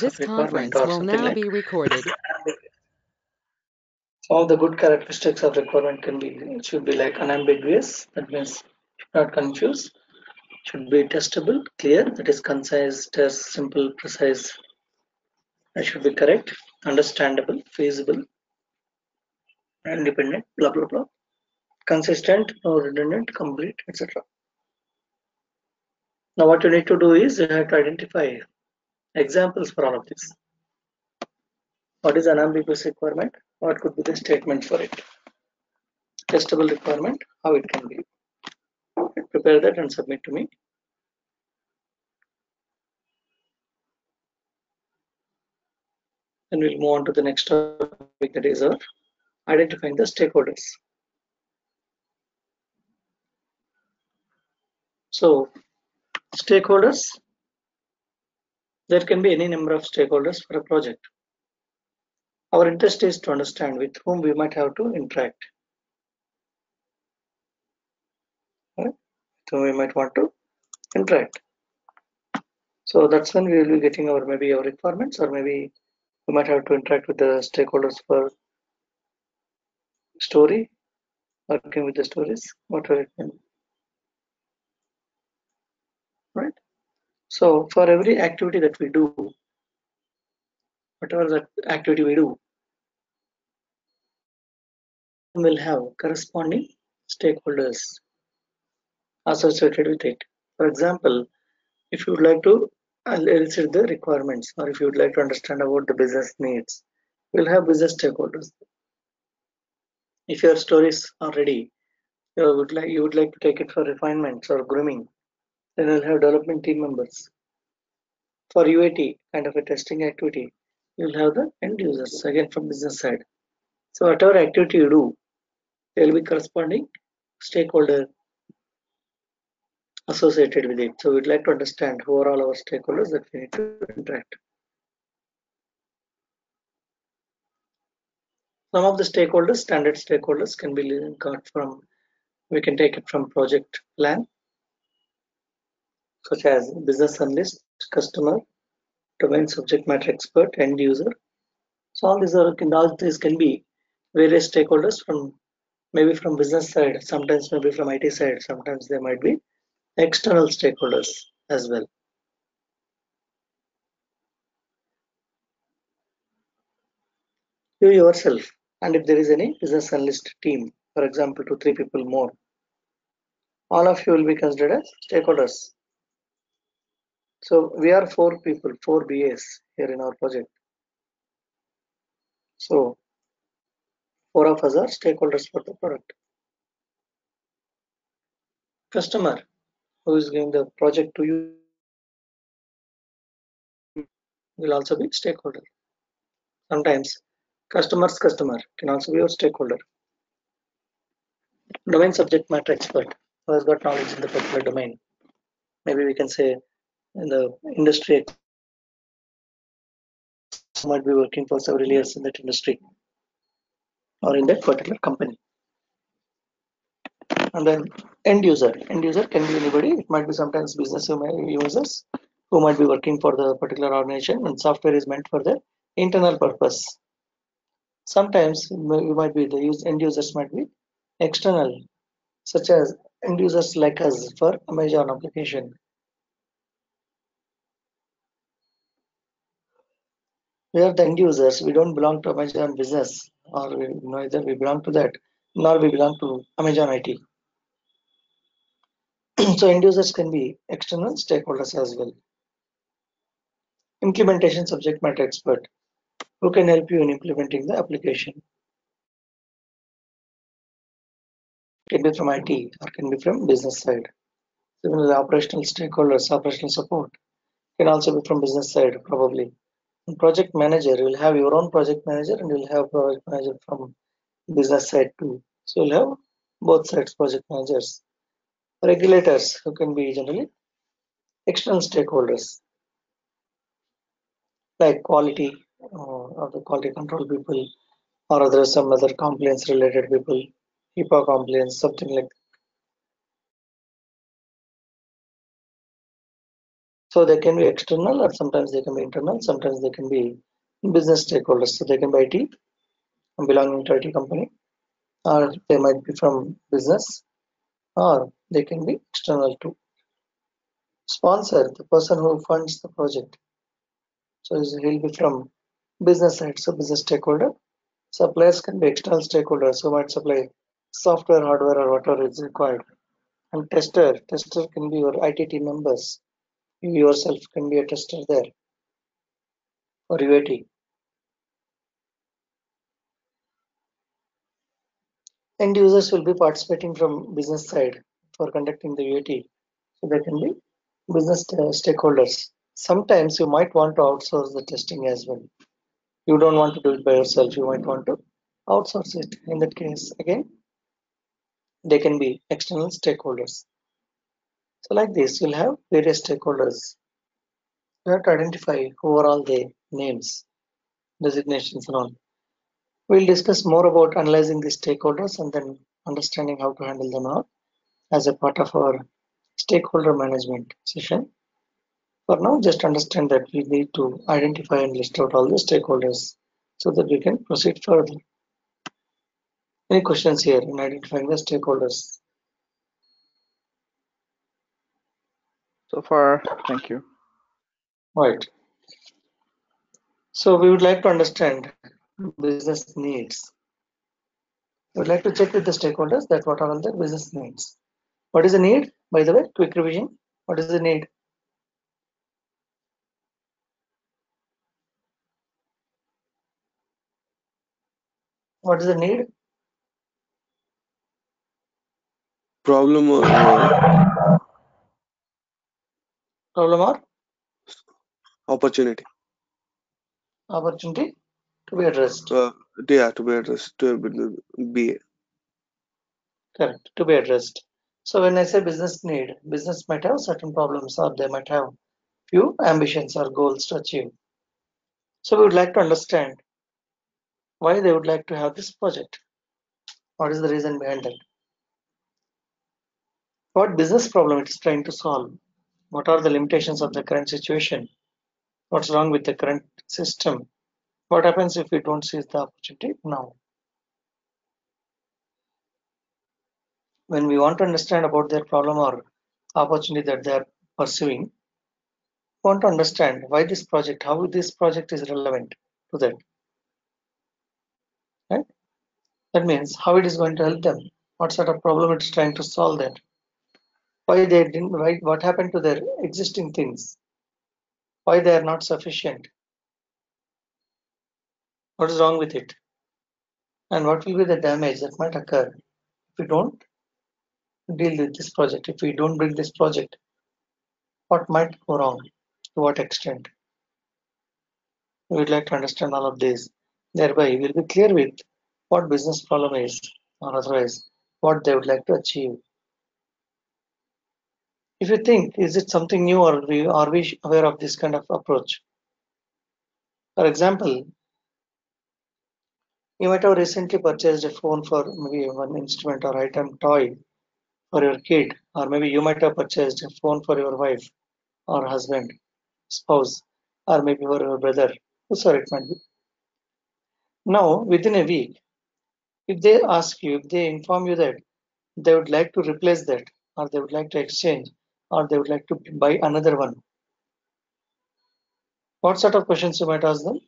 This conference will now be recorded. Some of the good characteristics of requirement can be, it should be like unambiguous, that means not confused, should be testable, clear, that is concise, test, simple, precise, that should be correct, understandable, feasible, independent, blah blah blah, consistent, no redundant, complete, etc. Now what you need to do is you have to identify examples for all of this. What is an ambiguous requirement? What could be the statement for it? Testable requirement, how it can be. Prepare that and submit to me. Then we'll move on to the next topic, that is our identifying the stakeholders. So stakeholders, there can be any number of stakeholders for a project. Our interest is to understand with whom we might have to interact. Right? So we might want to interact. So that's when we will be getting our maybe our requirements, or maybe we might have to interact with the stakeholders for story, working with the stories, whatever it can be. Right? So for every activity that we do, whatever that activity we do, will have corresponding stakeholders associated with it. For example, if you would like to elicit the requirements, or if you would like to understand about the business needs, we'll have business stakeholders. If your stories are ready, you would like to take it for refinements or grooming, then we'll have development team members. For UAT kind of a testing activity, you'll have the end users again from business side. So whatever activity you do, there will be corresponding stakeholder associated with it. So we'd like to understand who are all our stakeholders that we need to interact. Some of the stakeholders, standard stakeholders, can be got from, we can take it from project plan, such as business analyst, customer, domain subject matter expert, end user. So all these can be various stakeholders from, maybe from business side, sometimes maybe from IT side, sometimes they might be external stakeholders as well. You yourself, and if there is any business analyst team, for example 2-3 people more, all of you will be considered as stakeholders. So we are 4 people, 4 BAs here in our project. So 4 of us are stakeholders for the product. Customer, who is giving the project to you, will also be stakeholder. Sometimes customer's customer can also be your stakeholder. Domain subject matter expert, who has got knowledge in the particular domain. Maybe we can say in the industry, might be working for several years in that industry or in that particular company. And then end user can be anybody. It might be sometimes business users who might be working for the particular organization, and software is meant for their internal purpose. Sometimes you might be the end users might be external, such as end users like us for Amazon application. We are the end users, we don't belong to Amazon business, or neither we belong to that, nor we belong to Amazon IT. So end users can be external stakeholders as well. Implementation subject matter expert, who can help you in implementing the application. Can be from IT or can be from business side. Similarly, operational stakeholders, operational support can also be from business side probably. Project manager, you will have your own project manager, and you will have project manager from business side too. So you'll have both sides project managers. Regulators, who can be generally external stakeholders like quality or the quality control people, or other some other compliance related people, HIPAA compliance, something like that. So they can be external, or sometimes they can be internal, sometimes they can be business stakeholders. So they can be IT, belonging to IT company, or they might be from business, or they can be external too. Sponsor, the person who funds the project. So he'll be from business side, so business stakeholder. Suppliers can be external stakeholders who might supply software, hardware, or whatever is required. And tester, tester can be your IT team members. You yourself can be a tester there, or UAT. End users will be participating from business side for conducting the UAT. So they can be business stakeholders. Sometimes you might want to outsource the testing as well. You don't want to do it by yourself. You might want to outsource it. In that case, again, they can be external stakeholders. So like this, you'll have various stakeholders. You have to identify who are all the names, designations and all. We'll discuss more about analyzing these stakeholders and then understanding how to handle them all as a part of our stakeholder management session. For now, just understand that we need to identify and list out all the stakeholders so that we can proceed further. Any questions here in identifying the stakeholders? So far, thank you. Right. So we would like to understand business needs. We would like to check with the stakeholders that what are all the business needs. What is the need? By the way, quick revision. What is the need? What is the need? Problem or opportunity. Opportunity to be addressed. Yeah, to be addressed. To be. Correct. To be addressed. So when I say business need, business might have certain problems, or they might have few ambitions or goals to achieve. So we would like to understand why they would like to have this project. What is the reason behind that? What business problem it is trying to solve? What are the limitations of the current situation? What's wrong with the current system? What happens if we don't seize the opportunity now? When we want to understand about their problem or opportunity that they are pursuing, we want to understand why this project, how this project is relevant to that. Right? That means how it is going to help them. What sort of problem it is trying to solve that. Why they didn't write, what happened to their existing things, why they are not sufficient, what is wrong with it, and what will be the damage that might occur if we don't deal with this project, if we don't build this project, what might go wrong, to what extent. We would like to understand all of this. Thereby, we will be clear with what business problem is, or otherwise, what they would like to achieve. If you think, is it something new, or are we aware of this kind of approach? For example, you might have recently purchased a phone for maybe one instrument or item toy for your kid, or maybe you might have purchased a phone for your wife or husband, spouse, or maybe for your brother, whosoever it might be. Now, within a week, if they ask you, if they inform you that they would like to replace that, or they would like to exchange, or they would like to buy another one, what sort of questions you might ask them?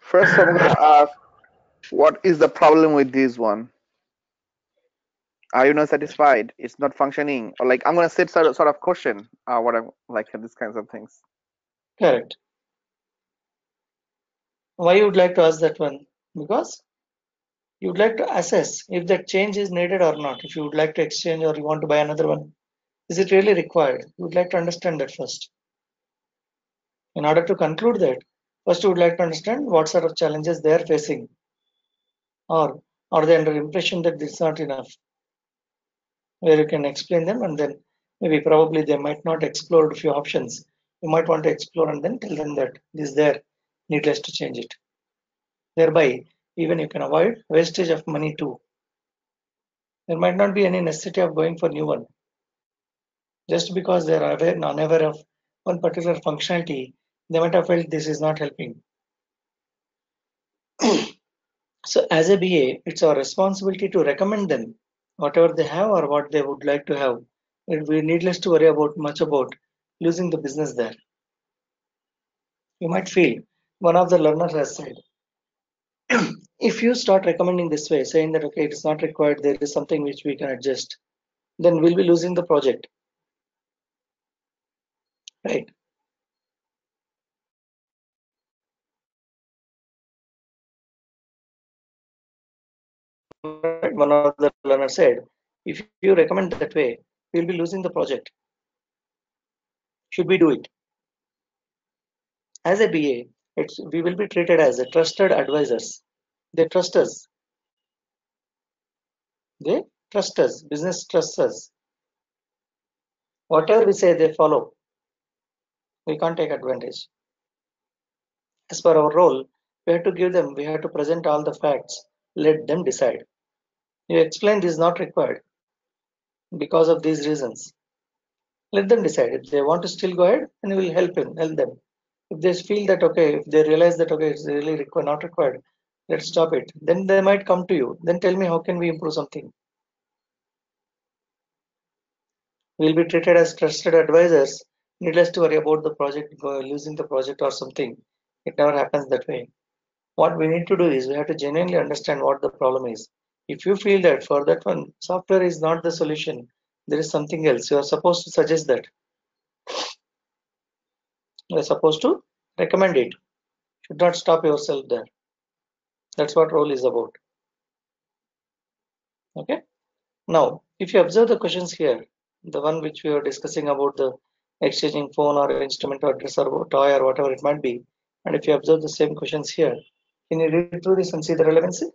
First, I'm going to ask, what is the problem with this one? Are you not satisfied? It's not functioning. Or like, I'm going to set sort of question. What I'm like, these kinds of things. Correct. Why you would like to ask that one? Because you would like to assess if that change is needed or not. If you would like to exchange or you want to buy another one, is it really required? You would like to understand that first. In order to conclude that, first you would like to understand what sort of challenges they are facing, or are they under the impression that it's not enough, where you can explain them, and then maybe probably they might not explore a few options. You might want to explore and then tell them that this is there, needless to change it. Thereby, even you can avoid wastage of money too. There might not be any necessity of going for new one. Just because they are aware, unaware of one particular functionality, they might have felt this is not helping. So as a BA, it's our responsibility to recommend them whatever they have or what they would like to have. It would be needless to worry about much about losing the business there. You might feel one of the learners has said, if you start recommending this way, saying that okay, it's not required, there is something which we can adjust, then we'll be losing the project, right? One of the learners said, if you recommend that way, we'll be losing the project. Should we do it? As a BA, we will be treated as a trusted advisors. They trust us. They trust us. Business trusts us. Whatever we say, they follow. We can't take advantage. As per our role, we have to give them, we have to present all the facts, let them decide. You explain this is not required because of these reasons. Let them decide. If they want to still go ahead, and we will help them. If they feel that okay, if they realize that okay, it's really not required, let's stop it. Then they might come to you. Then tell me how can we improve something. We'll be treated as trusted advisors. Needless to worry about the project, losing the project or something. It never happens that way. What we need to do is we have to genuinely understand what the problem is. If you feel that for that one, software is not the solution, there is something else, you are supposed to suggest that. You are supposed to recommend it. Should not stop yourself there. That's what role is about. Okay. Now, if you observe the questions here, the one which we were discussing about the exchanging phone or instrument or dress or toy or whatever it might be, and if you observe the same questions here, can you read through this and see the relevancy?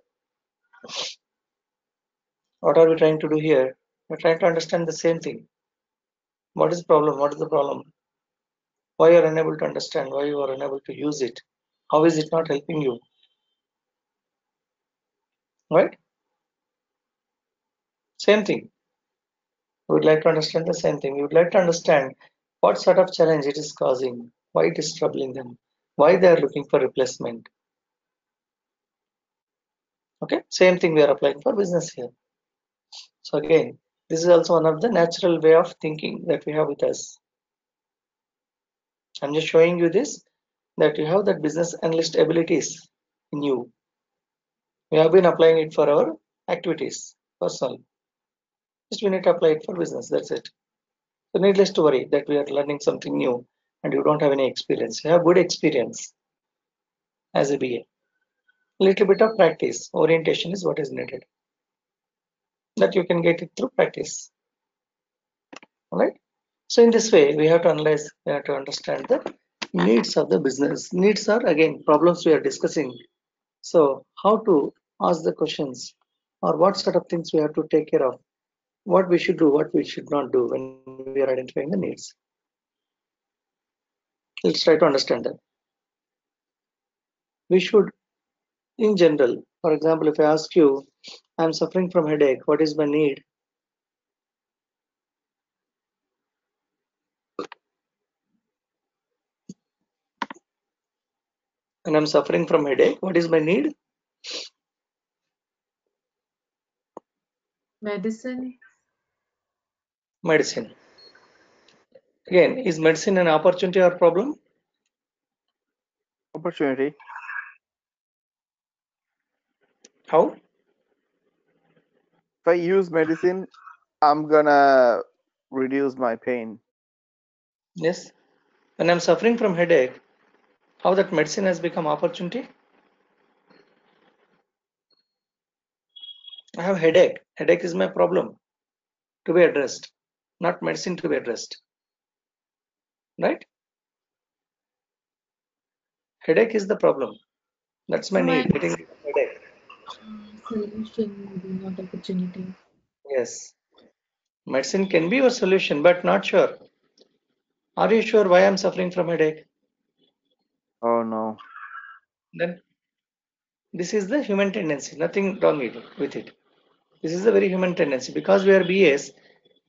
What are we trying to do here? We're trying to understand the same thing. What is the problem? What is the problem? Why you are unable to understand? Why you are unable to use it? How is it not helping you? Right? Same thing. We would like to understand the same thing. We would like to understand what sort of challenge it is causing, why it is troubling them, why they are looking for replacement. Okay, same thing we are applying for business here. So again, this is also one of the natural way of thinking that we have with us. I'm just showing you this, that you have that business analyst abilities in you. We have been applying it for our activities, personal. Just we need to apply it for business, that's it. So needless to worry that we are learning something new and you don't have any experience. You have good experience as a BA. Little bit of practice, orientation is what is needed. That you can get it through practice. All right. So in this way, we have to analyze, we have to understand the needs of the business. Needs are again problems we are discussing. So how to ask the questions or what sort of things we have to take care of, what we should do, what we should not do when we are identifying the needs. Let's try to understand that. We should, in general, for example, if I ask you, I'm suffering from headache, what is my need? And I'm suffering from headache, what is my need? Medicine. Again, is medicine an opportunity or problem? Opportunity. How? If I use medicine, I'm gonna reduce my pain. Yes. When I'm suffering from headache, how that medicine has become opportunity? I have headache. Headache is my problem to be addressed, not medicine to be addressed. Right? Headache is the problem. That's my need. Getting headache. Solution, not opportunity. Yes. Medicine can be your solution, but not sure. Are you sure why I'm suffering from headache? Oh no. Then this is the human tendency. Nothing wrong with it. This is a very human tendency because we are BAs.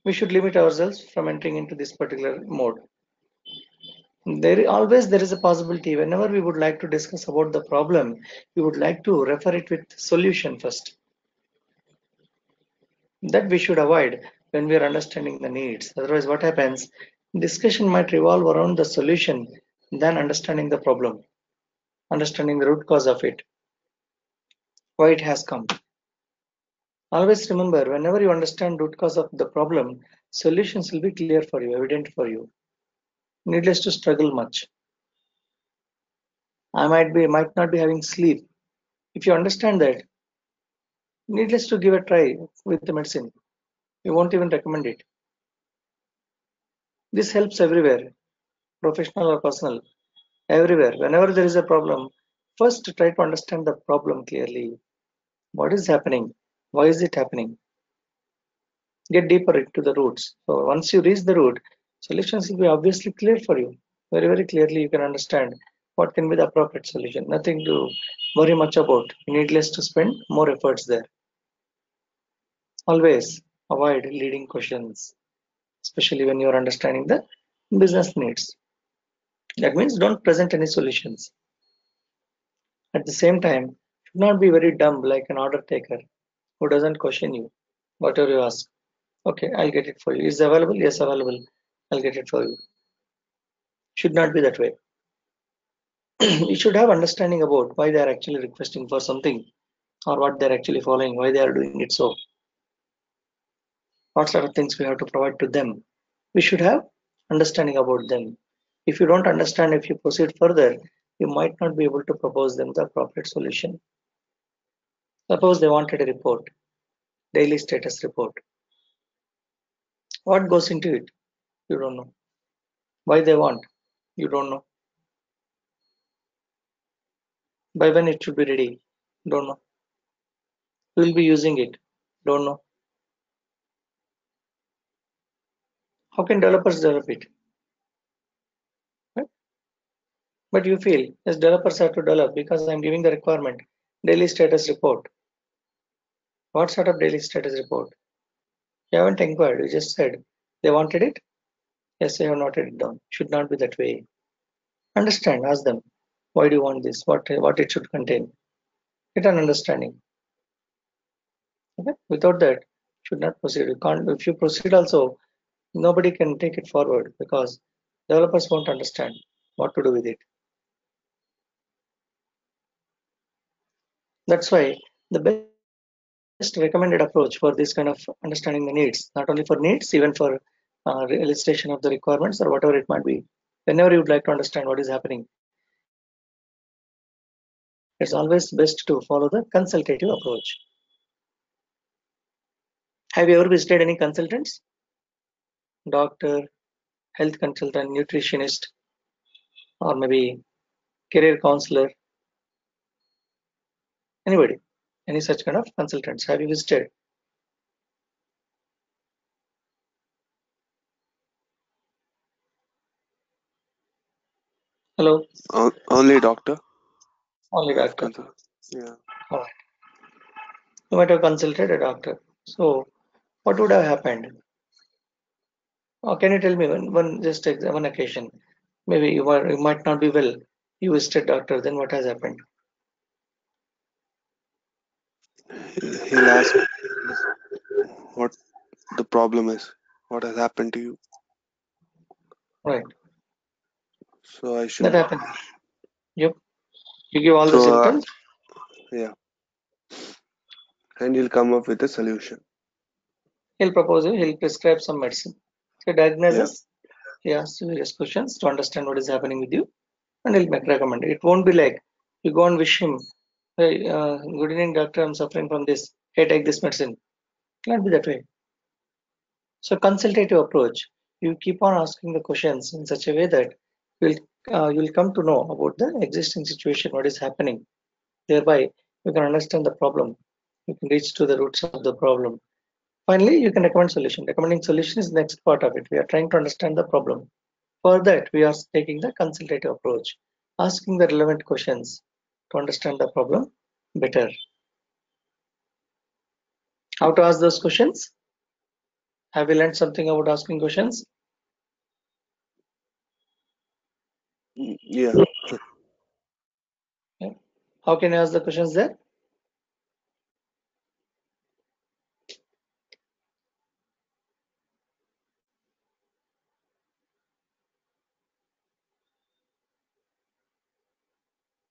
we should limit ourselves from entering into this particular mode. There is a possibility whenever we would like to discuss about the problem, we would like to refer it with solution first. That we should avoid when we are understanding the needs. Otherwise, what happens? Discussion might revolve around the solution than understanding the problem, understanding the root cause of it, why it has come. Always remember, whenever you understand root cause of the problem, solutions will be clear for you, evident for you. Needless to struggle much. I might not be having sleep. If you understand that, needless to give a try with the medicine. You won't even recommend it. This helps everywhere, professional or personal, everywhere. Whenever there is a problem, first try to understand the problem clearly. What is happening? Why is it happening? Get deeper into the roots. So once you reach the root, solutions will be obviously clear for you. Very, very clearly you can understand what can be the appropriate solution. Nothing to worry much about. Needless to spend more efforts there. Always avoid leading questions, especially when you are understanding the business needs. That means don't present any solutions. At the same time, should not be very dumb like an order taker who doesn't question you. Whatever you ask, okay, I'll get it for you. Is it available? Yes, available. I'll get it for you. Should not be that way. You should have understanding about why they are actually requesting for something, or what they are actually following, why they are doing it so. What sort of things we have to provide to them. We should have understanding about them. If you don't understand, if you proceed further, you might not be able to propose them the appropriate solution. Suppose they wanted a report, daily status report. What goes into it? You don't know. Why they want? You don't know. By when it should be ready? Don't know. Who will be using it? Don't know. How can developers develop it? Right? But you feel, yes, developers have to develop because I'm giving the requirement. Daily status report. What sort of daily status report? You haven't inquired. You just said they wanted it. Yes, I have noted it down. Should not be that way. Understand. Ask them. Why do you want this? What it should contain? Get an understanding. Okay. Without that, should not proceed. You can't. If you proceed also, nobody can take it forward because developers won't understand what to do with it. That's why the best recommended approach for this kind of understanding the needs, not only for needs, even for elicitation of the requirements or whatever it might be. Whenever you would like to understand what is happening, it's always best to follow the consultative approach. Have you ever visited any consultants? Doctor, health consultant, nutritionist, or maybe career counselor? Anybody? Any such kind of consultants? Have you visited? Hello? Only doctor. Only doctor. Yeah. All right. You might have consulted a doctor. So, what would have happened? Or can you tell me just one occasion? Maybe you might not be well. You visited doctor. Then what has happened? He'll ask what the problem is. What has happened to you? Right. So I should. That happens. Yep. You give all the symptoms. Yeah. And he'll come up with a solution. He'll propose you. He'll prescribe some medicine. So diagnosis, he asks various questions to understand what is happening with you, and he'll make recommend. It won't be like you go and wish him, hey, good evening, doctor, I'm suffering from this. Hey, take this medicine. It can't be that way. So consultative approach. You keep on asking the questions in such a way that you'll come to know about the existing situation, what is happening. Thereby, you can understand the problem. You can reach to the roots of the problem. Finally, you can recommend solution. Recommending solution is the next part of it. We are trying to understand the problem. For that, we are taking the consultative approach, asking the relevant questions to understand the problem better. How to ask those questions? Have you learned something about asking questions? Yeah. Yeah. How can you ask the questions there?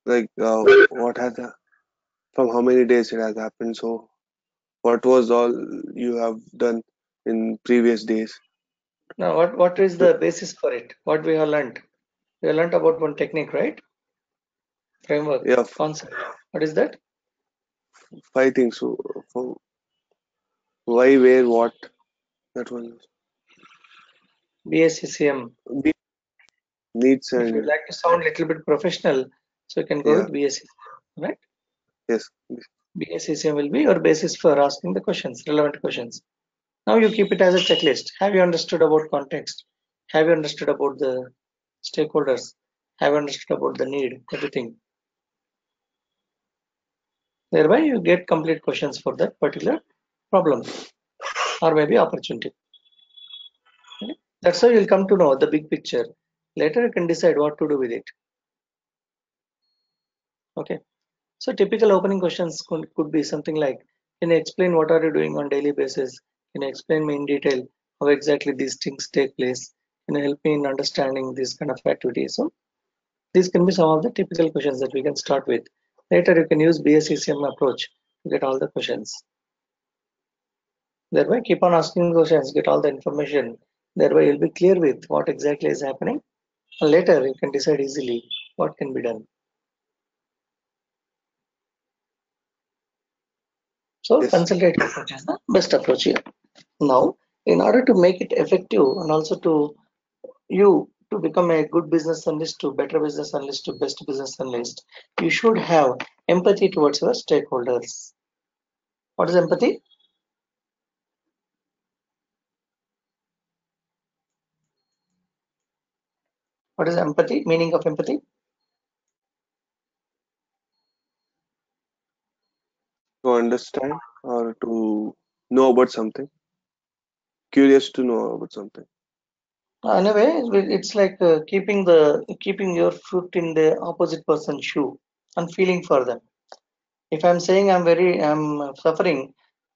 Like what has from how many days it has happened, so what was all you have done in previous days? Now what is the basis for it? What we have learned? We have learned about one technique, right? Framework, yeah, concept. What is that? I think so. From why, where, what, that one. BACCM. Needs and. If you like to sound a little bit professional, so you can go with BACCM, right? Yes. BACCM will be your basis for asking the questions, relevant questions. Now you keep it as a checklist. Have you understood about context? Have you understood about the stakeholders? Have you understood about the need? Everything. Thereby you get complete questions for that particular problem or maybe opportunity. Okay? That's how you'll come to know the big picture. Later you can decide what to do with it. Okay. So typical opening questions could be something like, can you explain what are you doing on daily basis? Can you explain me in detail how exactly these things take place? Can you help me in understanding these kind of activities? So these can be some of the typical questions that we can start with. Later you can use BACCM approach to get all the questions. Thereby keep on asking questions, get all the information. Thereby you'll be clear with what exactly is happening. And later you can decide easily what can be done. So consultative approach is the best approach here. Now, in order to make it effective and also to you to become a good business analyst, to better business analyst, to best business analyst, you should have empathy towards your stakeholders. What is empathy? What is empathy? Meaning of empathy? To understand or to know about something, curious to know about something. Anyway, it's like keeping your foot in the opposite person's shoe and feeling for them. If I'm saying I'm suffering,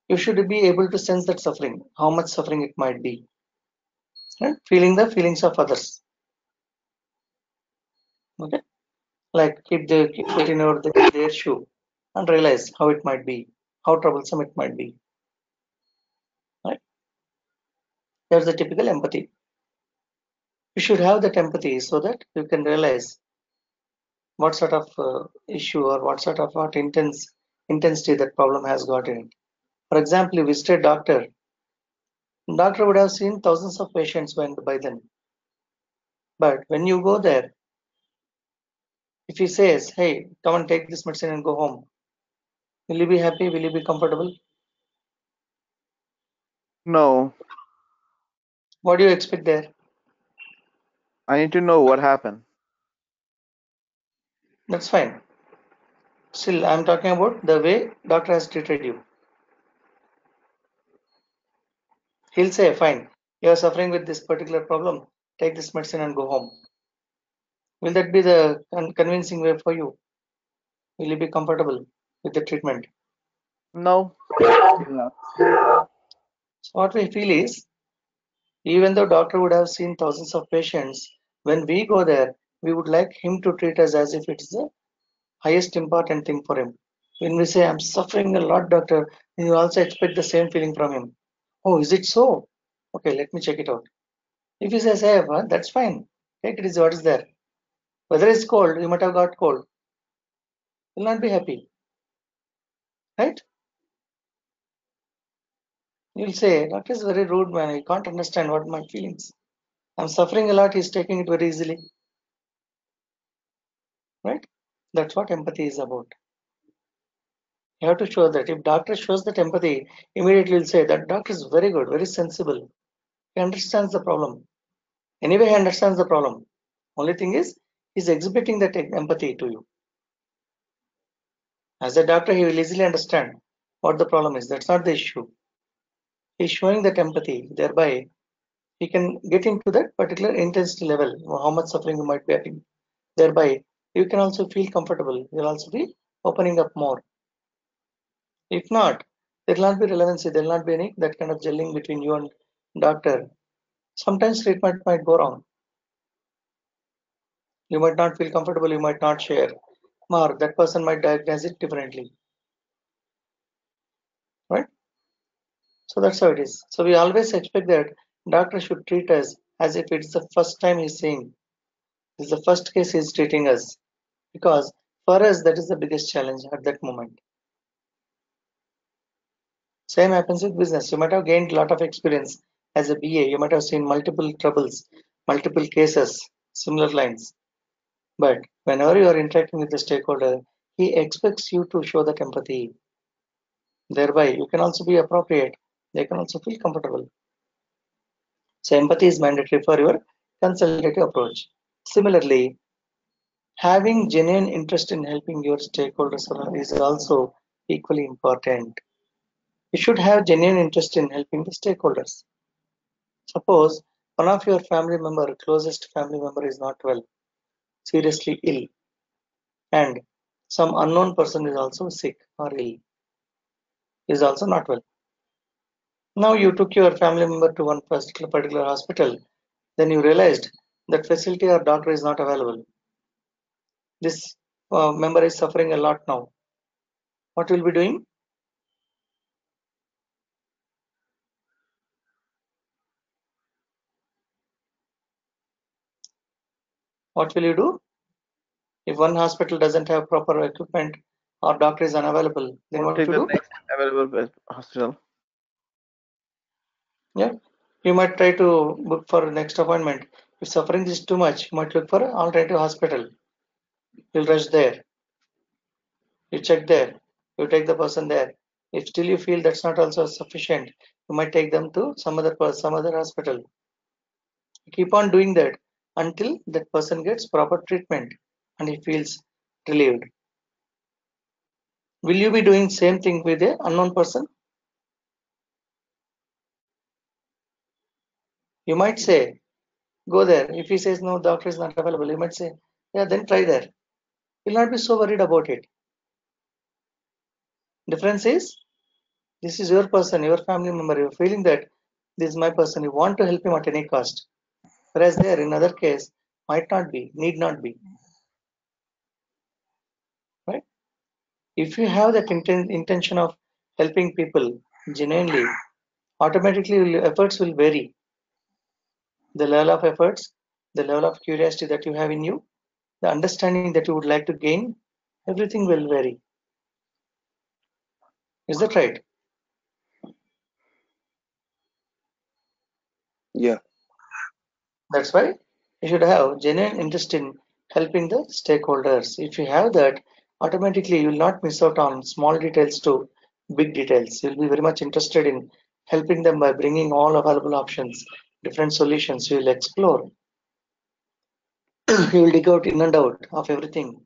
you should be able to sense that suffering, how much suffering it might be, right? Feeling the feelings of others. Okay, like keep foot in their shoe. And realize how it might be, how troublesome it might be. Right? There's the typical empathy. You should have that empathy so that you can realize what sort of issue or what sort of intensity that problem has got in it. For example, you visit a doctor. Doctor would have seen thousands of patients by then. But when you go there, if he says, "Hey, come and take this medicine and go home," will you be happy? Will you be comfortable? No. What do you expect there? I need to know what happened. That's fine. Still, I'm talking about the way doctor has treated you. He'll say, "Fine, you are suffering with this particular problem. Take this medicine and go home." Will that be the convincing way for you? Will you be comfortable with the treatment? No. So what we feel is, even though doctor would have seen thousands of patients, when we go there, we would like him to treat us as if it's the highest important thing for him. When we say, "I'm suffering a lot, doctor," you also expect the same feeling from him. "Oh, is it so? Okay, let me check it out." If he says, "Hey, well, that's fine. Take it easy. What is there? Whether it's cold, you might have got cold," you'll not be happy, right? You'll say, "Doctor is very rude man, he can't understand what my feelings. I'm suffering a lot, he's taking it very easily." Right? That's what empathy is about. You have to show that. If doctor shows that empathy, immediately will say that doctor is very good, very sensible. He understands the problem. Anyway, he understands the problem. Only thing is, he's exhibiting that empathy to you. As a doctor, he will easily understand what the problem is. That's not the issue. he's showing that empathy. Thereby, he can get into that particular intensity level, how much suffering you might be having. Thereby, you can also feel comfortable. You'll also be opening up more. If not, there will not be relevancy. There will not be any that kind of gelling between you and doctor. Sometimes treatment might go wrong. You might not feel comfortable. You might not share. More, that person might diagnose it differently. Right? So that's how it is. So we always expect that doctor should treat us as if it's the first time he's seeing. It's the first case he's treating us. Because for us, that is the biggest challenge at that moment. Same happens with business. You might have gained a lot of experience as a BA. You might have seen multiple troubles, multiple cases, similar lines. But whenever you are interacting with the stakeholder, he expects you to show that empathy. Thereby, you can also be appropriate. They can also feel comfortable. So empathy is mandatory for your consultative approach. Similarly, having genuine interest in helping your stakeholders is also equally important. You should have genuine interest in helping the stakeholders. Suppose one of your family member, closest family member is not well, seriously ill, and some unknown person is also sick or ill, is also not well. Now you took your family member to one particular hospital, then you realized that facility or doctor is not available. This member is suffering a lot now. What will be doing? What will you do? If one hospital doesn't have proper equipment or doctor is unavailable, then what will you do? Next available hospital. Yeah, you might try to book for next appointment. If suffering is too much, you might look for an alternative hospital. You'll rush there. You check there. You take the person there. If still you feel that's not also sufficient, you might take them to some other hospital. You keep on doing that until that person gets proper treatment and he feels relieved. Will you be doing same thing with an unknown person? You might say, go there. If he says, no, doctor is not available, you might say, yeah, then try there. You'll not be so worried about it. Difference is, this is your person, your family member. You're feeling that this is my person. You want to help him at any cost. Whereas there, in other case, might not be, need not be. Right? If you have that intention of helping people genuinely, automatically your efforts will vary. The level of efforts, the level of curiosity that you have in you, the understanding that you would like to gain, everything will vary. Is that right? Yeah. That's why you should have genuine interest in helping the stakeholders. If you have that, automatically you will not miss out on small details to big details. You'll be very much interested in helping them by bringing all available options, different solutions. You will explore. You will dig out in and out of everything.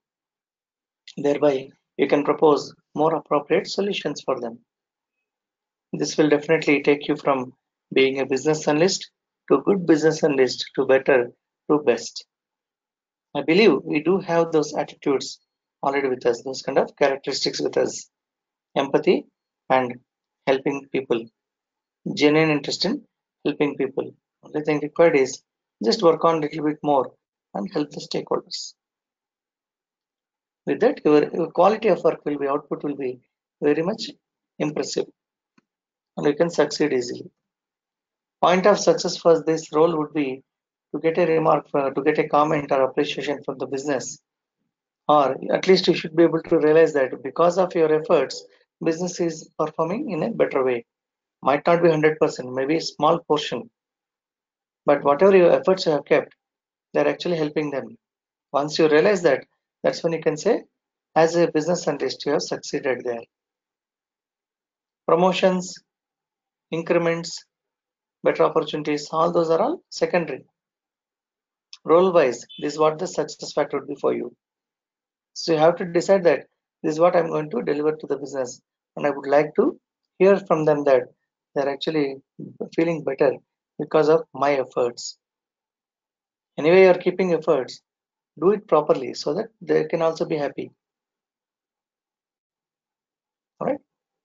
Thereby, you can propose more appropriate solutions for them. This will definitely take you from being a business analyst to good business analyst, to better, to best. I believe we do have those attitudes already with us, those kind of characteristics with us. Empathy and helping people. Genuine interest in helping people. Only thing required is just work on a little bit more and help the stakeholders. With that, your quality of work will be, output will be very much impressive. And you can succeed easily. Point of success for this role would be to get a remark, to get a comment or appreciation from the business, or at least you should be able to realize that because of your efforts, business is performing in a better way. Might not be 100%, maybe a small portion, but whatever your efforts you have kept, they're actually helping them. Once you realize that, that's when you can say, as a business analyst, you have succeeded there. Promotions, increments, better opportunities, all those are all secondary. Role wise, this is what the success factor would be for you. So you have to decide that this is what I'm going to deliver to the business, and I would like to hear from them that they're actually feeling better because of my efforts. Anyway, you're keeping efforts, do it properly so that they can also be happy. All right,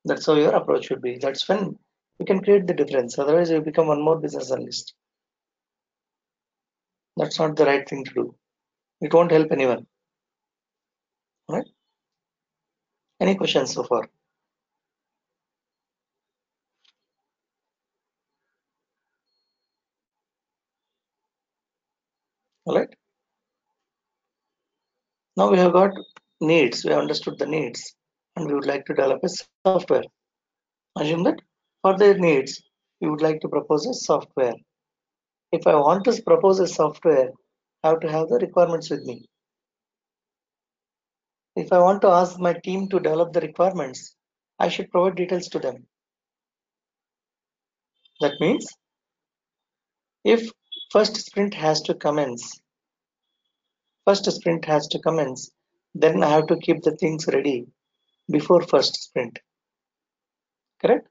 that's how your approach should be. That's when you can create the difference. Otherwise, you become one more business analyst. That's not the right thing to do. It won't help anyone. All right, any questions so far? All right, now we have got needs, we have understood the needs, and we would like to develop a software. Assume that for their needs, we would like to propose a software. If I want to propose a software, I have to have the requirements with me. If I want to ask my team to develop the requirements, I should provide details to them. That means if first sprint has to commence, then I have to keep the things ready before first sprint. Correct?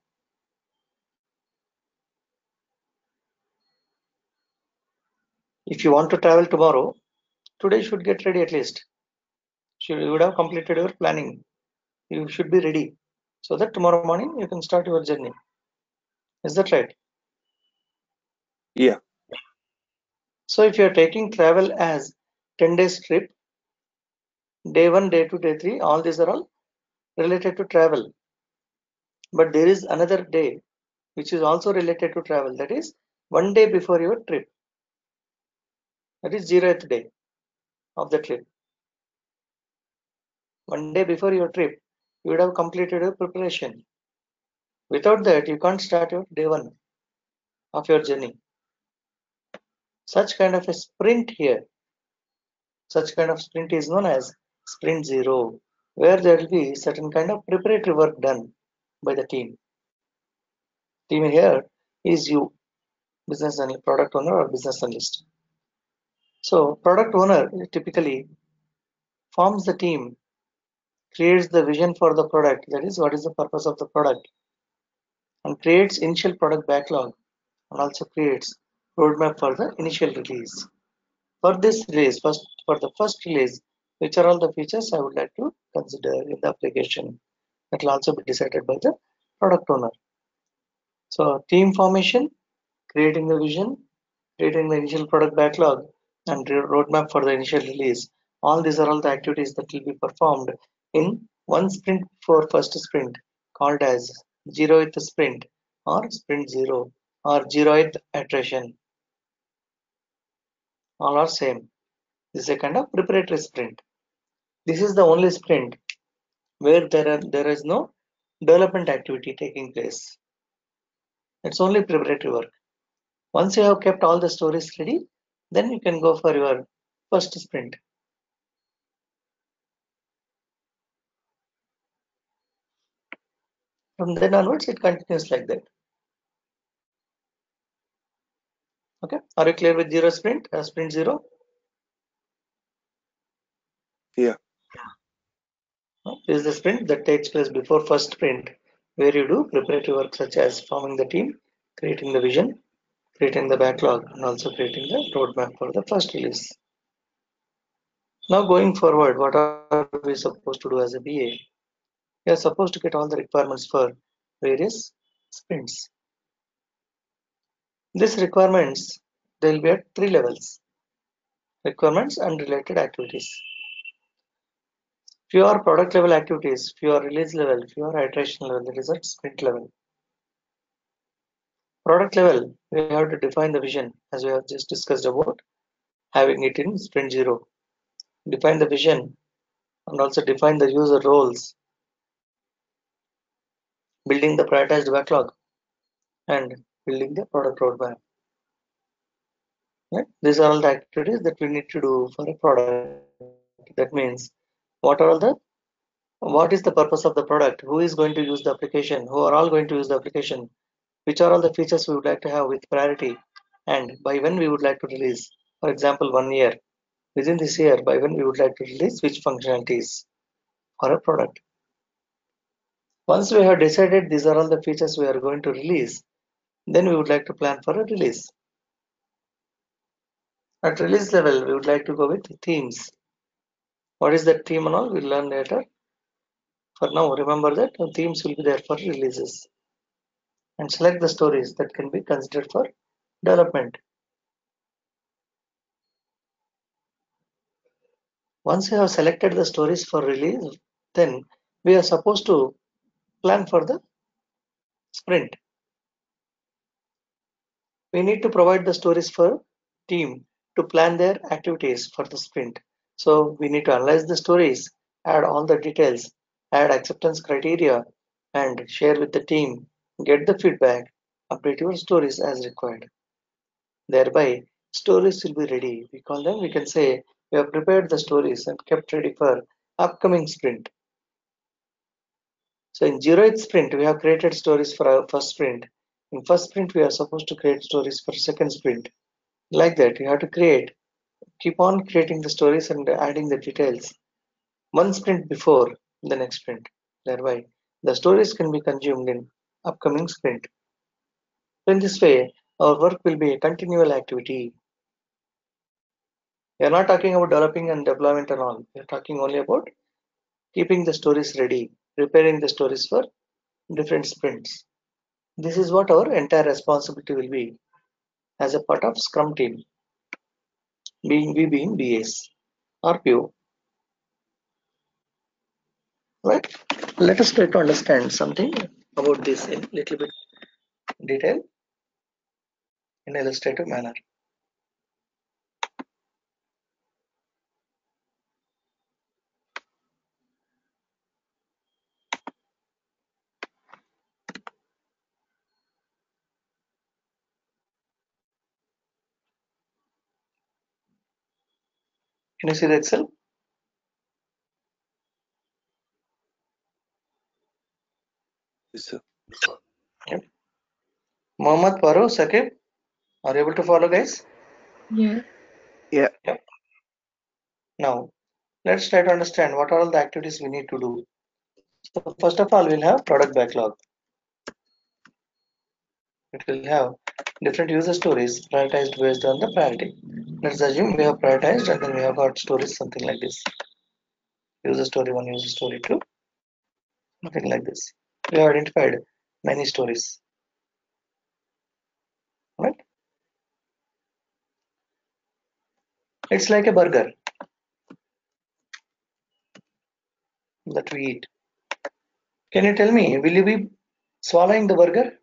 If you want to travel tomorrow, today you should get ready at least. You would have completed your planning. You should be ready so that tomorrow morning you can start your journey. Is that right? Yeah. So if you are taking travel as 10-day trip, day 1, day 2, day 3, all these are all related to travel. But there is another day which is also related to travel, that is one day before your trip. That is 0th day of the trip. One day before your trip, you would have completed your preparation. Without that, you can't start your day 1 of your journey. Such kind of a sprint here, such kind of sprint is known as sprint 0, where there will be certain kind of preparatory work done by the team. Team here is you, business analyst, product owner or business analyst. So product owner typically forms the team, creates the vision for the product, that is what is the purpose of the product, and creates initial product backlog, and also creates roadmap for the initial release. For this release, for the first release, which are all the features I would like to consider in the application. That will also be decided by the product owner. So team formation, creating the vision, creating the initial product backlog, and roadmap for the initial release. All these are all the activities that will be performed in one sprint before first sprint, called as 0th sprint or sprint 0 or 0th iteration. All are same. This is a kind of preparatory sprint. This is the only sprint where there is no development activity taking place. It's only preparatory work. Once you have kept all the stories ready, then you can go for your first sprint. From then onwards, it continues like that. Okay, are you clear with sprint 0? Yeah. This is the sprint that takes place before first sprint, where you do preparatory work such as forming the team, creating the vision, creating the backlog, and also creating the roadmap for the first release. Now going forward, what are we supposed to do as a BA? We are supposed to get all the requirements for various sprints. These requirements, they will be at 3 levels: requirements and related activities. Few are product level activities, few are release level, few are iteration level, that is at sprint level. Product level, we have to define the vision, as we have just discussed about having it in sprint 0. Define the vision and also define the user roles, building the prioritized backlog, and building the product roadmap. Right? These are all the activities that we need to do for a product. That means what is the purpose of the product, who is going to use the application, who are all going to use the application, which are all the features we would like to have with priority, and by when we would like to release. For example, 1 year. Within this year, by when we would like to release which functionalities for a product. Once we have decided these are all the features we are going to release, then we would like to plan for a release. At release level, we would like to go with themes. What is the theme and all, we'll learn later. For now, remember that themes will be there for releases. And select the stories that can be considered for development. Once you have selected the stories for release, then we are supposed to plan for the sprint. We need to provide the stories for team to plan their activities for the sprint. So we need to analyze the stories, add all the details, add acceptance criteria, and share with the team, get the feedback, update your stories as required. Thereby, stories will be ready. We call them, we can say, we have prepared the stories and kept ready for upcoming sprint. So in Jira sprint, we have created stories for our first sprint. In first sprint, we are supposed to create stories for second sprint. Like that, you have to keep on creating the stories and adding the details. One sprint before the next sprint. Thereby, the stories can be consumed in upcoming sprint. In this way, our work will be a continual activity. We are not talking about developing and deployment and all. We are talking only about keeping the stories ready, preparing the stories for different sprints. This is what our entire responsibility will be as a part of Scrum team, being BAs or PO. Right? Let us try to understand something about this in a little bit detail in an illustrative manner. Can you see the Excel? Yes, sir. Okay. Mohammed, Paro, Saqib, are you able to follow, guys? Yeah. Yeah. Yeah. Now, let's try to understand what are all the activities we need to do. So, first of all, we'll have product backlog. It will have different user stories prioritized based on the priority. Let's assume we have prioritized and then we have got stories something like this. User story 1, user story 2, something like this. We have identified many stories. Right? It's like a burger that we eat. Can you tell me, will you be swallowing the burger?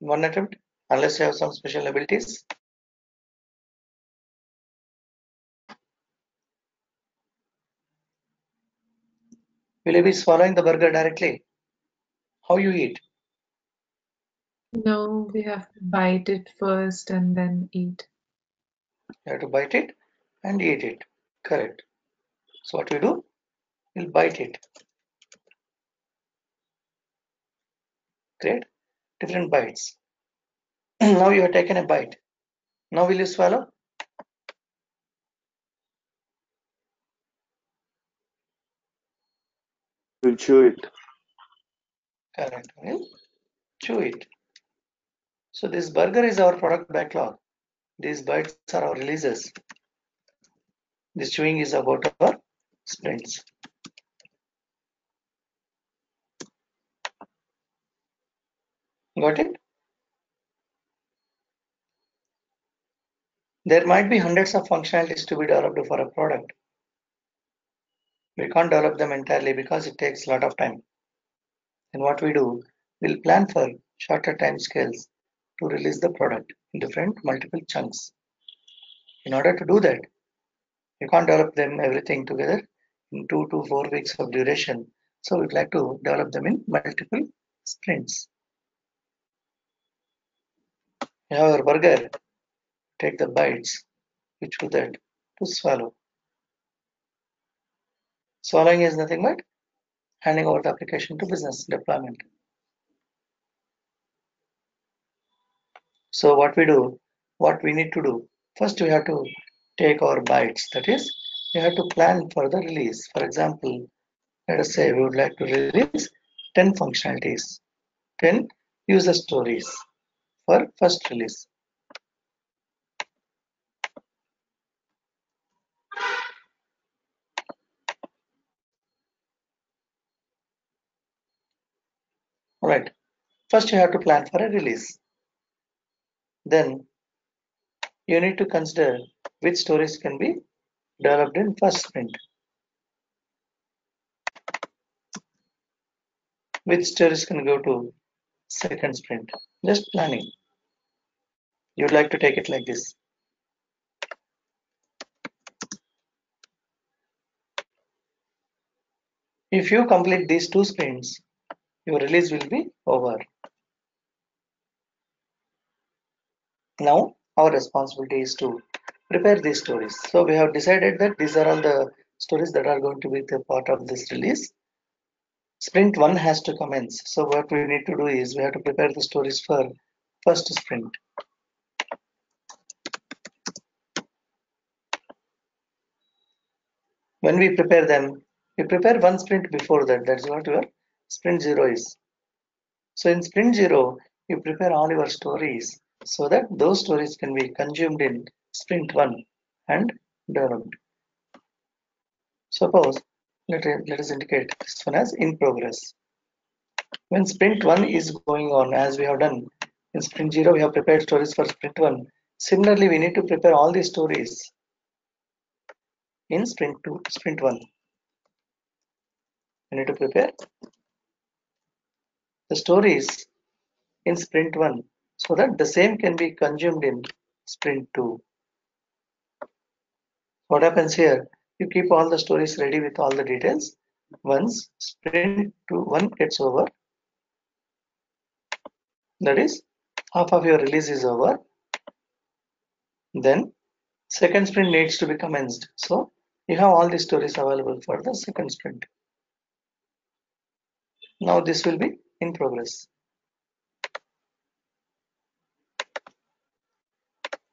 One attempt, unless you have some special abilities. Will you be swallowing the burger directly? How you eat? No, we have to bite it first and then eat. You have to bite it and eat it. Correct. So what you do? You'll bite it. Great. Different bites. Now you have taken a bite. Now will you swallow? We'll chew it. Correct. We'll chew it. So this burger is our product backlog. These bites are our releases. This chewing is about our sprints. Got it? There might be hundreds of functionalities to be developed for a product. We can't develop them entirely because it takes a lot of time. And what we do, we'll plan for shorter time scales to release the product in different multiple chunks. In order to do that, you can't develop them everything together in 2 to 4 weeks of duration. So we'd like to develop them in multiple sprints. You have your burger, take the bites, you chew that to swallow. Swallowing is nothing but handing over the application to business deployment. So what we do, what we need to do, first we have to take our bites, that is, we have to plan for the release. For example, Let us say we would like to release 10 functionalities, 10 user stories for first release. All right, first you have to plan for a release. Then you need to consider which stories can be developed in first sprint. Which stories can go to second sprint? Just planning. You'd like to take it like this. If you complete these two sprints, your release will be over. Now our responsibility is to prepare these stories. So we have decided that these are all the stories that are going to be the part of this release. Sprint 1 has to commence. So what we need to do is we have to prepare the stories for first sprint. When we prepare them, we prepare one sprint before that. That's what your sprint 0 is. So in sprint 0, you prepare all your stories so that those stories can be consumed in sprint 1 and developed. Suppose let us indicate this one as in progress. When sprint 1 is going on, as we have done in sprint 0, we have prepared stories for sprint 1. Similarly, we need to prepare all these stories in sprint 2, sprint 1. We need to prepare the stories in sprint 1 so that the same can be consumed in sprint 2. What happens here? You keep all the stories ready with all the details. Once sprint 1 gets over, that is half of your release is over, then second sprint needs to be commenced. So you have all the stories available for the second sprint. Now this will be in progress.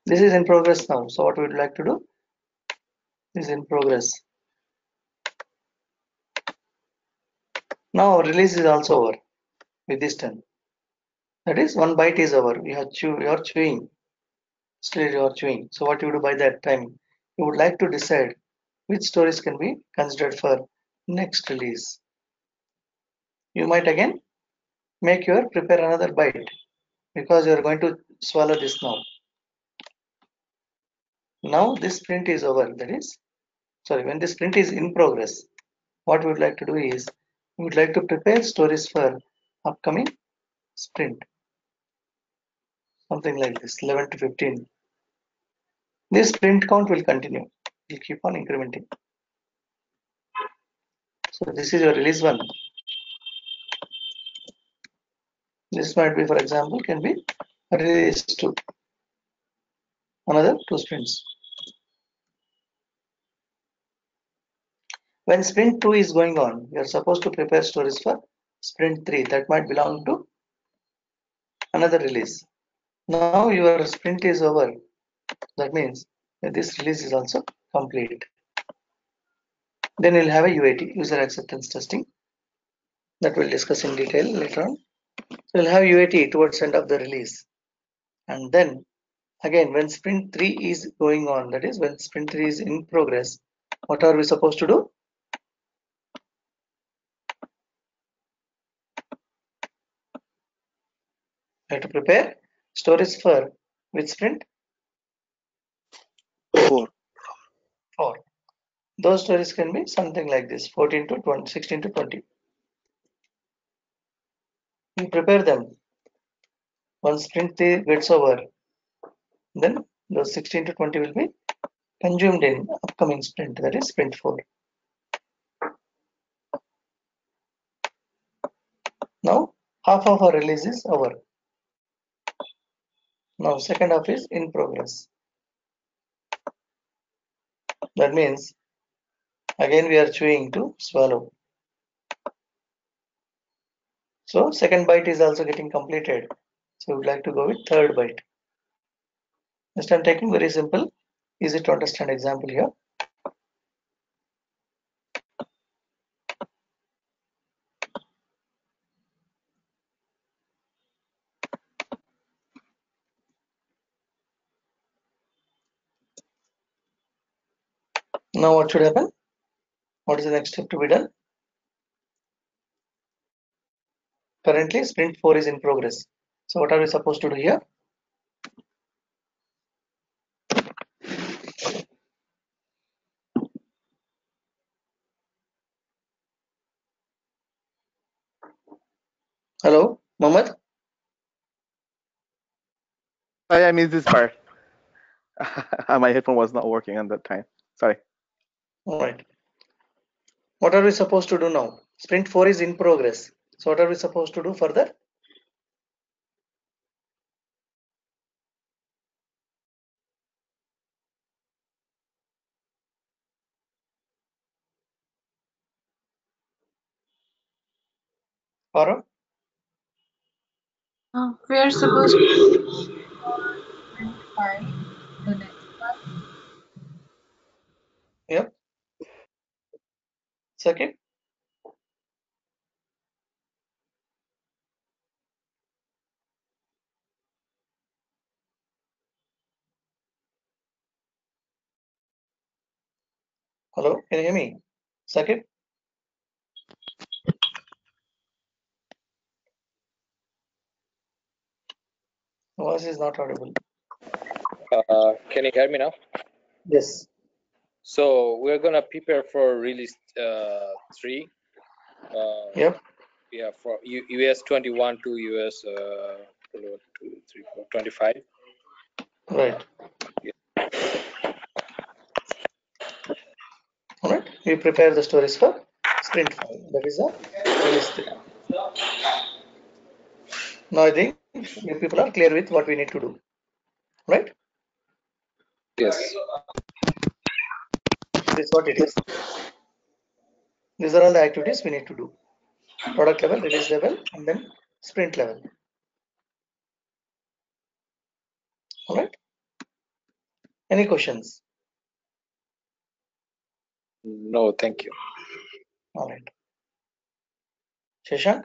This is in progress now. So what we would like to do? Is in progress. Now release is also over with this 10. That is, one bite is over. You are chewing. Still you are chewing. So what you do by that time? You would like to decide which stories can be considered for next release. You might again prepare another bite because you are going to swallow this now. Now this sprint is over. That is, when this sprint is in progress, what we would like to do is we would like to prepare stories for upcoming sprint. Something like this, 11 to 15. This sprint count will continue. It will keep on incrementing. So this is your release 1. This might be, for example, can be release 2. Another 2 sprints. When sprint 2 is going on, you are supposed to prepare stories for sprint 3 that might belong to another release. Now your sprint is over. That means that this release is also complete. Then you'll have a UAT, user acceptance testing, that we'll discuss in detail later on. So you'll have UAT towards end of the release, and then again when sprint 3 is going on, that is when sprint 3 is in progress, what are we supposed to do? We have to prepare stories for which sprint? 4. Those stories can be something like this, 14 to 20, 16 to 20. You prepare them. Once sprint 3 gets over, then those 16 to 20 will be consumed in upcoming sprint, that is sprint 4. Now half of our release is over. Now second half is in progress. That means again we are chewing to swallow. So second bite is also getting completed. So we would like to go with third bite. Just I'm taking very simple, easy to understand example here. Now what should happen? What is the next step to be done? Currently sprint 4 is in progress. So what are we supposed to do here? Hello, Mohammed? I missed this part. My headphone was not working at that time. Sorry. All right. What are we supposed to do now? Sprint 4 is in progress. So what are we supposed to do further? Farah? We are supposed to sprint 5 to the next part. Yep. Second. Hello, can you hear me? Second. Voice is not audible. Can you hear me now? Yes. So we're gonna prepare for release 3. Yep. Yeah, for US 21 to US 25. Right. Yeah. All right. We prepare the stories for sprint 5. That is a release 3. Now I think you people are clear with what we need to do, right? Yes. This is what it is. These are all the activities we need to do. Product level, release level, and then sprint level. All right. Any questions? No, thank you. All right. Shashank,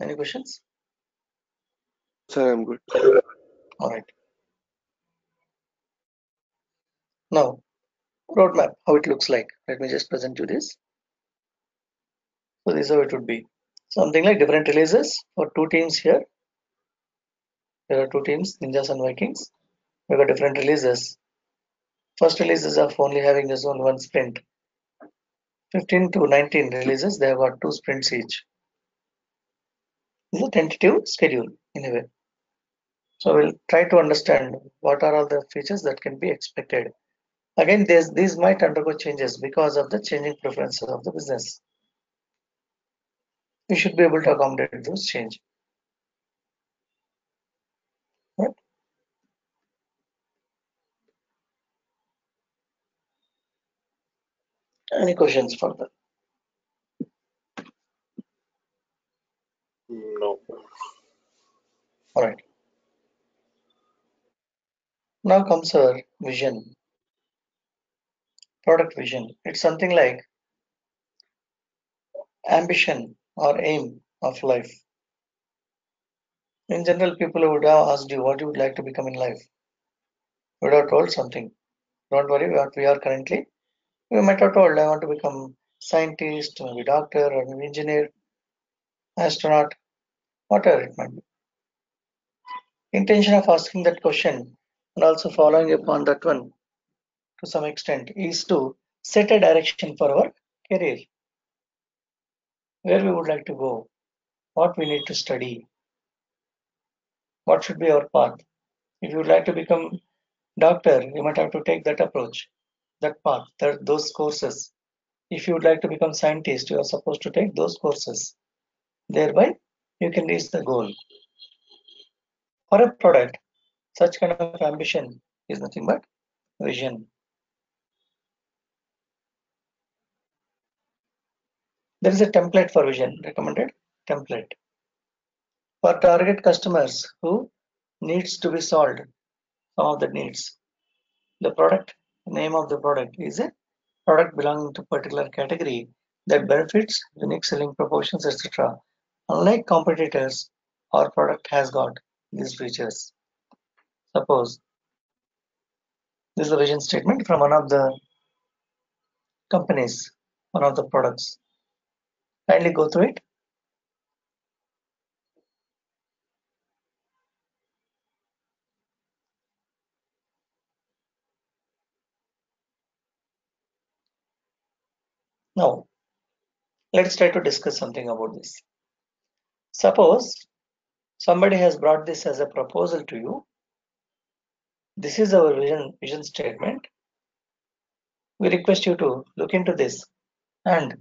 any questions? Sir, I'm good. All right. Now, roadmap, how it looks like. Let me just present you this. So this is how it would be. Something like different releases for 2 teams here. There are 2 teams, Ninjas and Vikings. We've got different releases. First releases of only having just one sprint. 15 to 19 releases, they have got 2 sprints each. This is a tentative schedule in a way. So we'll try to understand what are all the features that can be expected. Again, these might undergo changes because of the changing preferences of the business. We should be able to accommodate those changes. Right? Any questions further? No. All right. Now comes our vision. Product vision. It's something like ambition or aim of life. In general, people would have asked you what you would like to become in life. You would have told something. Don't worry what we are currently. You might have told I want to become scientist, maybe doctor, or maybe engineer, astronaut, whatever it might be. Intention of asking that question and also following upon that one to some extent is to set a direction for our career. Where we would like to go, what we need to study, what should be our path. If you would like to become doctor, you might have to take that approach, that path, those courses. If you would like to become scientist, you are supposed to take those courses. Thereby, you can reach the goal. For a product, such kind of ambition is nothing but vision. There is a template for vision, recommended template. For target customers who needs to be solved, some of the needs. The product, name of the product is a product belonging to a particular category that benefits, unique selling proportions, etc. Unlike competitors, our product has got these features. Suppose this is a vision statement from one of the companies, one of the products. Kindly go through it. Now, let's try to discuss something about this. Suppose somebody has brought this as a proposal to you. This is our vision statement. We request you to look into this and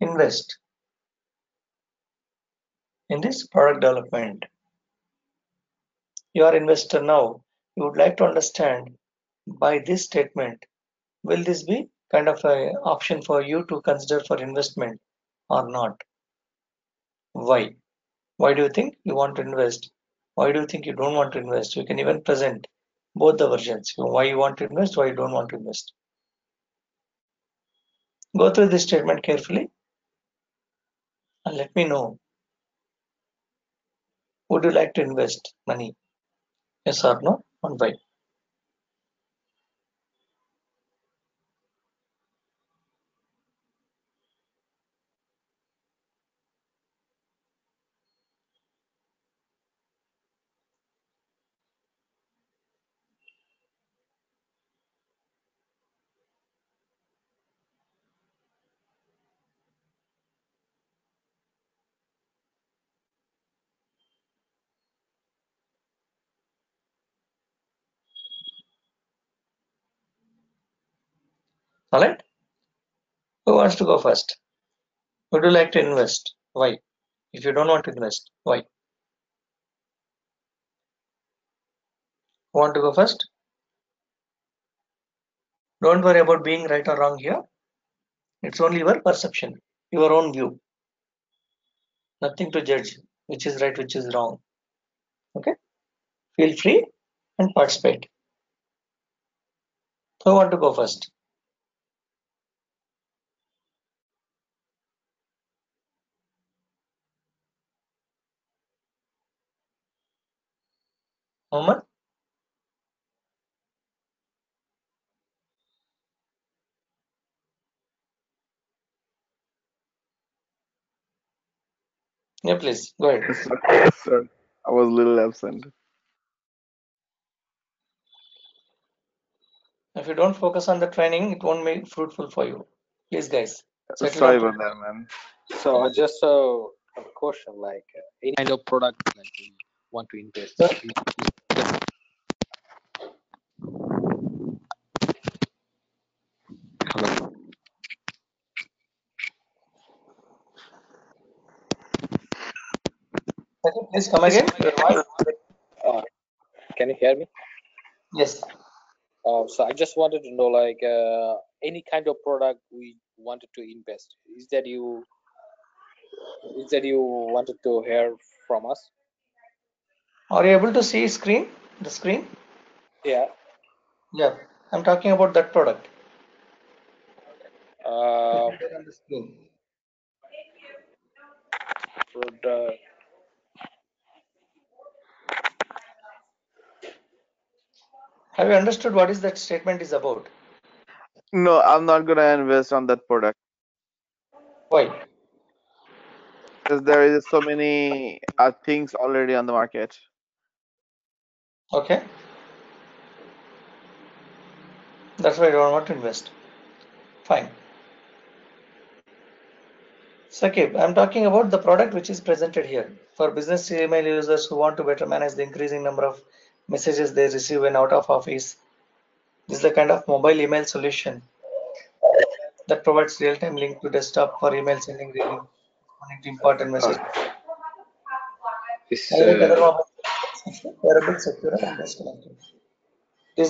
invest in this product development. You are an investor now. You would like to understand by this statement, will this be kind of an option for you to consider for investment or not? Why? Why do you think you want to invest? Why do you think you don't want to invest? You can even present both the versions. Why you want to invest, why you don't want to invest. Go through this statement carefully and let me know. Would you like to invest money? Yes or no? And why? All right, who wants to go first? Would you like to invest? Why? If you don't want to invest, why? Want to go first? Don't worry about being right or wrong here. It's only your perception, your own view. Nothing to judge which is right, which is wrong. Okay, feel free and participate. Who want to go first? Omar? Yeah, please go ahead. Sir, I was a little absent. If you don't focus on the training, it won't be fruitful for you. Please, guys. Sorry about that, man. So just a question, like any kind of product that you want to invest in. Please come again. Can you hear me? Yes. So I just wanted to know, like, any kind of product we wanted to invest. Is that you wanted to hear from us? Are you able to see screen? The screen? Yeah. Yeah. I'm talking about that product. On the screen. Product. Have you understood what is that statement is about? No, I'm not going to invest on that product. Why? Because there is so many things already on the market. Okay. That's why I don't want to invest. Fine. Saqib, I'm talking about the product which is presented here. For business email users who want to better manage the increasing number of messages they receive when out of office. This is the kind of mobile email solution that provides real-time link to desktop for email sending, reading, important messages. This is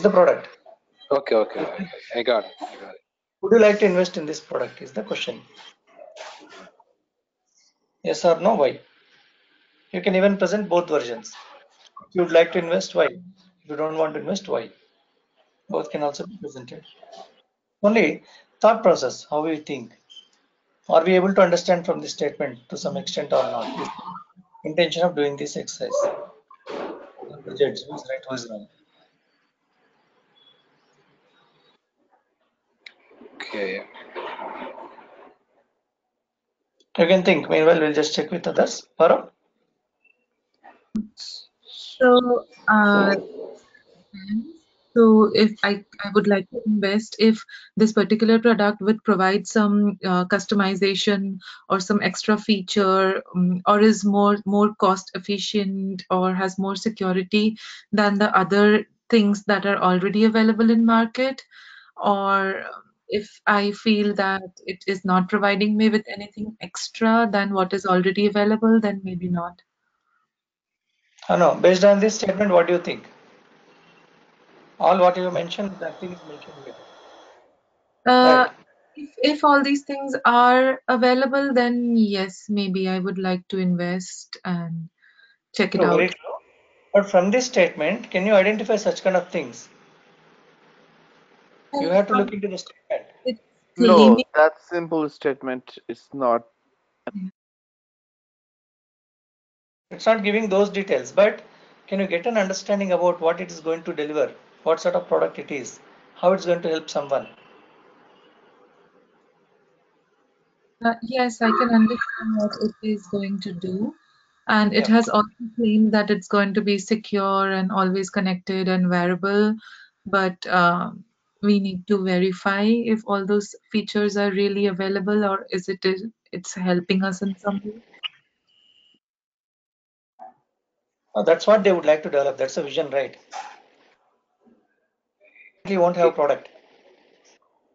the product. Okay. I got it. Would you like to invest in this product? Is the question. Yes or no? Why? You can even present both versions. If you would like to invest, why? If you don't want to invest, why? Both can also be presented. Only thought process, how we think. Are we able to understand from this statement to some extent or not? Intention of doing this exercise. Who is right, who is wrong? Okay. You can think. Meanwhile, we'll just check with others. Varun? So if I would like to invest if this particular product would provide some customization or some extra feature, or is more cost efficient or has more security than the other things that are already available in market, or if I feel that it is not providing me with anything extra than what is already available, then maybe not. No, based on this statement, what do you think? All what you mentioned, that thing is mentioned here. Right. If all these things are available, then yes, maybe I would like to invest and check it out. But from this statement, can you identify such kind of things? You have to look into the statement. No, that simple statement is not. It's not giving those details, but can you get an understanding about what it is going to deliver? What sort of product it is, how it's going to help someone. Yes, I can understand what it is going to do. And it has also claimed that it's going to be secure and always connected and wearable. But we need to verify if all those features are really available, or is it's helping us in some way. Oh, that's what they would like to develop. That's a vision, right? Won't have a product.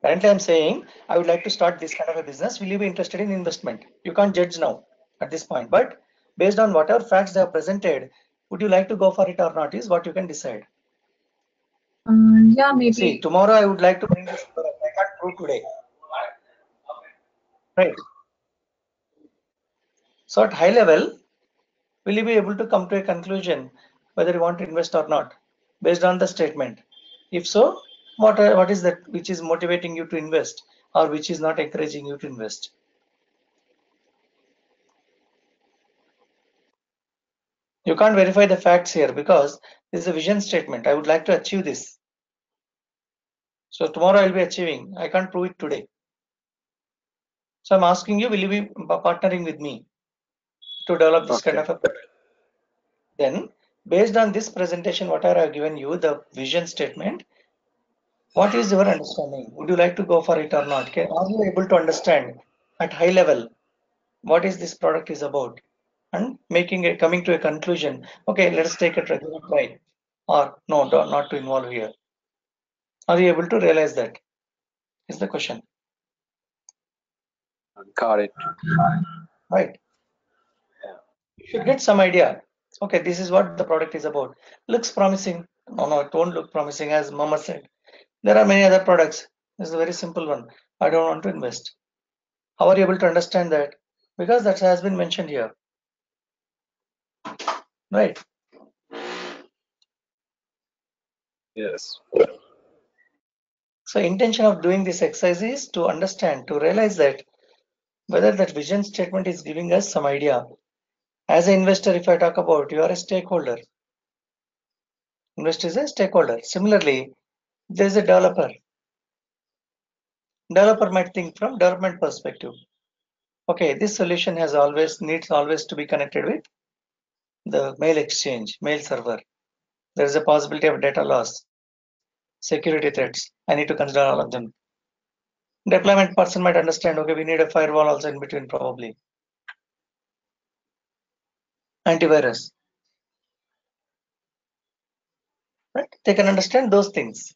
Currently, I'm saying I would like to start this kind of a business. Will you be interested in investment? You can't judge now at this point, but based on whatever facts they have presented, would you like to go for it or not is what you can decide. Yeah, maybe. See, tomorrow I would like to bring this product. I can't prove today, right? So at high level, will you be able to come to a conclusion whether you want to invest or not based on the statement? If so, what is that which is motivating you to invest or which is not encouraging you to invest? You can't verify the facts here because this is a vision statement. I would like to achieve this. So tomorrow I'll be achieving. I can't prove it today. So I'm asking you, will you be partnering with me to develop this kind of a product? Then, based on this presentation, whatever I've given you, the vision statement, what is your understanding? Would you like to go for it or not? Are you able to understand at high level what is this product is about? And coming to a conclusion, okay, let's take a try, or no, not to involve here. Are you able to realize that? Is the question. Got it. Right. You should get some idea. Okay, this is what the product is about. Looks promising. No, it won't look promising, as Mama said. There are many other products. This is a very simple one. I don't want to invest. How are you able to understand that? Because that has been mentioned here. Right? Yes. So intention of doing this exercise is to understand, to realize that whether that vision statement is giving us some idea. As an investor, if I talk about, you are a stakeholder. Investor is a stakeholder. Similarly, there is a developer. Developer might think from development perspective. Okay, this solution has needs always to be connected with the mail exchange, mail server. There is a possibility of data loss, security threats. I need to consider all of them. Deployment person might understand, okay, we need a firewall also in between probably. Antivirus, right? They can understand those things.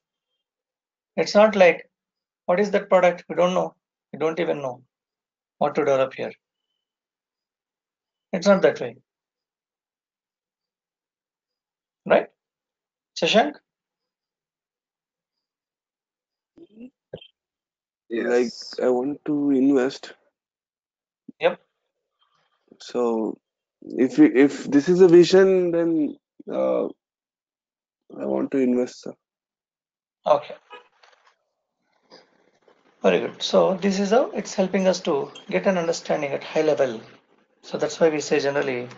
It's not like, what is that product? We don't know. We don't even know what to develop here. It's not that way, right, Shashank? Yes. Like, I want to invest. Yep. So if this is a vision, then I want to invest, sir. Okay, very good. So this is how it's helping us to get an understanding at high level. So that's why we say generally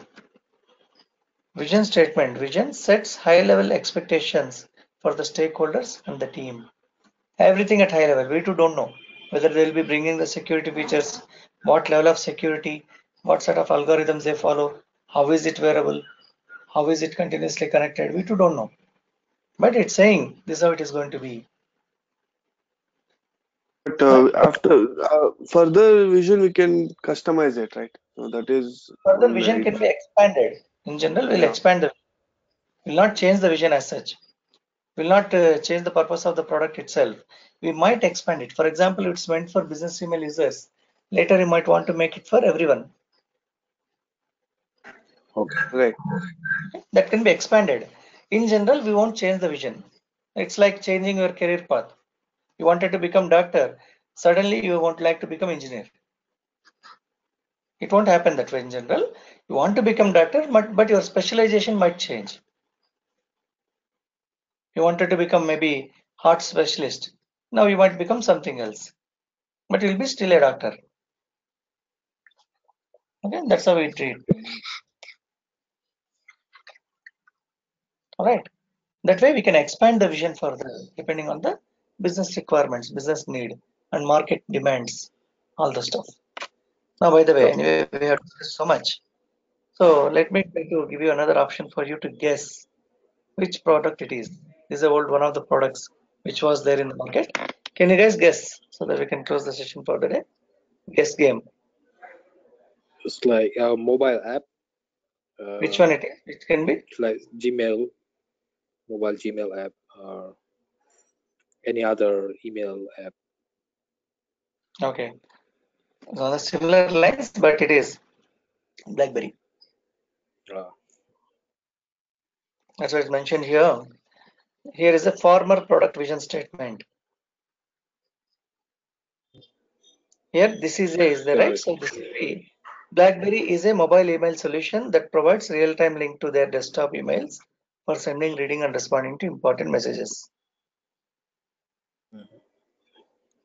vision statement. Vision sets high level expectations for the stakeholders and the team. Everything at high level. We too don't know whether they'll be bringing the security features, what level of security, what sort of algorithms they follow, how is it wearable, how is it continuously connected, we too don't know. But it's saying this is how it is going to be. But further vision, we can customize it, right? So that is further vision can be expanded. In general, we'll expand the. We'll not change the vision as such. We'll not change the purpose of the product itself. We might expand it. For example, it's meant for business email users. Later, you might want to make it for everyone. Okay, right. That can be expanded. In general, we won't change the vision. It's like changing your career path. You wanted to become doctor. Suddenly, you won't like to become engineer. It won't happen that way in general. You want to become doctor, but your specialization might change. You wanted to become maybe heart specialist. Now you might become something else, but you'll be still a doctor. Okay, that's how we treat. All right. That way we can expand the vision further depending on the business requirements, business need, and market demands, all the stuff. Now, by the way, anyway, we have discussed so much. So let me try to give you another option for you to guess which product it is. This is one of the products which was there in the market. Can you guys guess so that we can close the session for the day? Guess game. It's like a mobile app. Which one it is? It can be? It's like Gmail, mobile Gmail app, or any other email app. Okay. So similar lines, but it is BlackBerry. That's what is mentioned here. Here is a former product vision statement. Here, this is A, is there, right? So this is B. BlackBerry is a mobile email solution that provides real-time link to their desktop emails for sending, reading, and responding to important messages.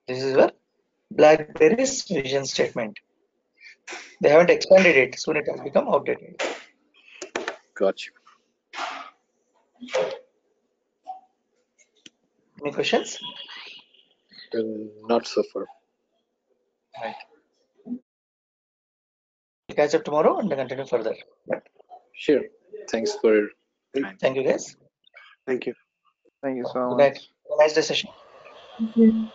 This is where BlackBerry's vision statement. They haven't expanded it, soon it has become outdated. Gotcha. Any questions? Not so far. Right. We'll catch up tomorrow and continue further. Sure. Thanks for your time. Thank you, guys. Thank you. Thank you so much. Good night. Nice decision. Thank you.